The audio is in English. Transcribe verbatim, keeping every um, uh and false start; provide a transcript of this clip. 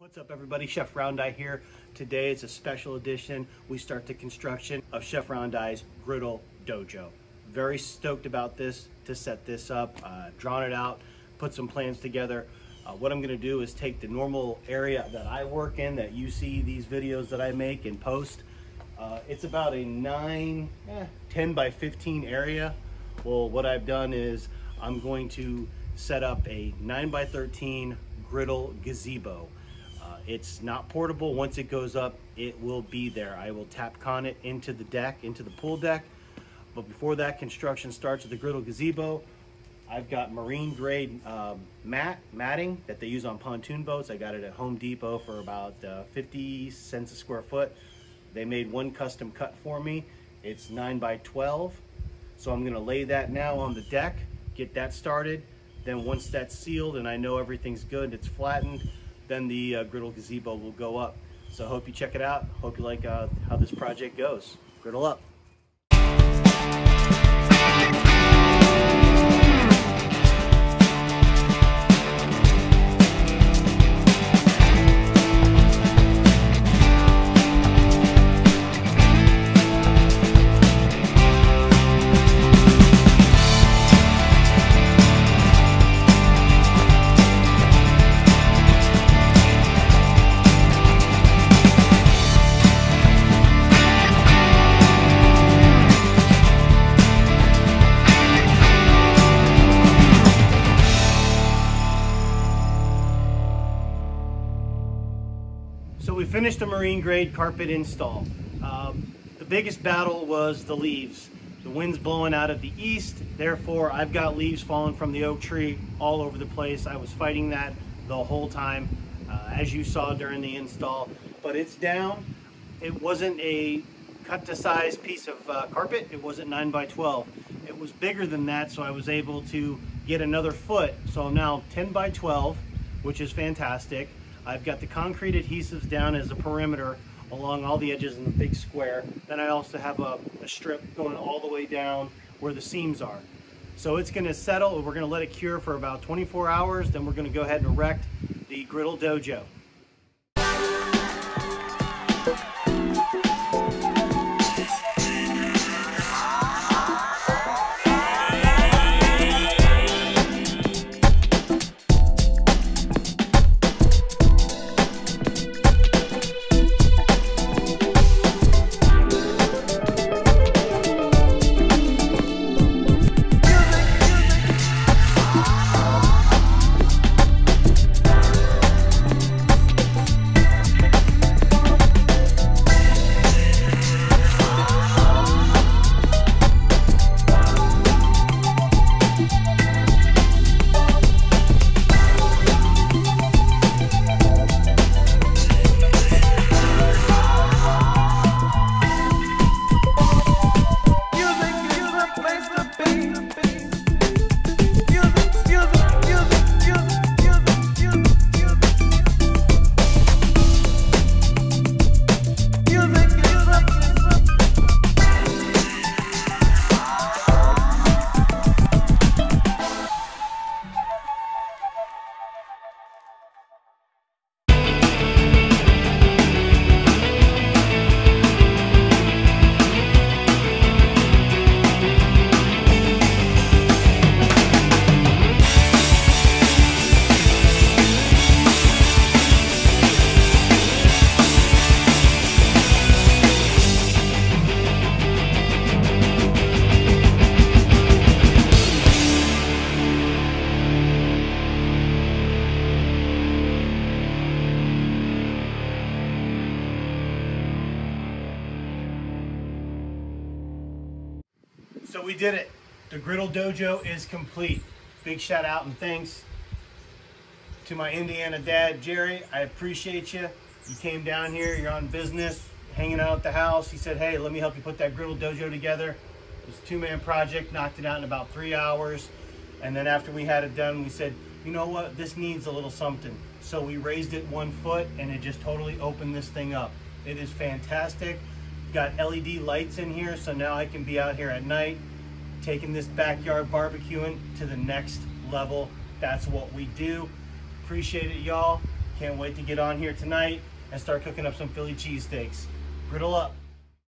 What's up everybody, Chef Roundeye here. Today is a special edition. We start the construction of Chef Roundeye's Griddle Dojo. Very stoked about this, to set this up, uh, drawn it out, put some plans together. Uh, what I'm gonna do is take the normal area that I work in, that you see these videos that I make and post. Uh, it's about a nine, eh, ten by fifteen area. Well, what I've done is I'm going to set up a nine by thirteen griddle gazebo. It's not portable. Once it goes up, it will be there. I will tap-con it into the deck, into the pool deck. But before that, construction starts at the Griddle Gazebo. I've got marine grade um, mat, matting that they use on pontoon boats. I got it at Home Depot for about uh, fifty cents a square foot. They made one custom cut for me. It's nine by twelve. So I'm gonna lay that now on the deck, get that started. Then once that's sealed and I know everything's good, it's flattened, then the uh, Griddle Gazebo will go up. So hope you check it out. Hope you like uh, how this project goes. Griddle up. So we finished the marine grade carpet install. Um, the biggest battle was the leaves. The wind's blowing out of the east, therefore I've got leaves falling from the oak tree all over the place. I was fighting that the whole time, uh, as you saw during the install. But it's down. It wasn't a cut to size piece of uh, carpet. It wasn't nine by twelve. It was bigger than that, so I was able to get another foot. So I'm now ten by twelve, which is fantastic. I've got the concrete adhesives down as a perimeter along all the edges in the big square. Then I also have a, a strip going all the way down where the seams are. So it's gonna settle and we're gonna let it cure for about twenty-four hours. Then we're gonna go ahead and erect the Griddle Dojo. So we did it. The Griddle Dojo is complete. Big shout out and thanks to my Indiana dad, Jerry. I appreciate you. You came down here, you're on business, hanging out at the house. He said, hey, let me help you put that Griddle Dojo together. It was a two-man project, knocked it out in about three hours. And then after we had it done, we said, you know what, this needs a little something. So we raised it one foot and it just totally opened this thing up. It is fantastic. Got L E D lights in here, so now I can be out here at night taking this backyard barbecuing to the next level. That's what we do. Appreciate it, y'all. Can't wait to get on here tonight and start cooking up some Philly cheesesteaks. Griddle up.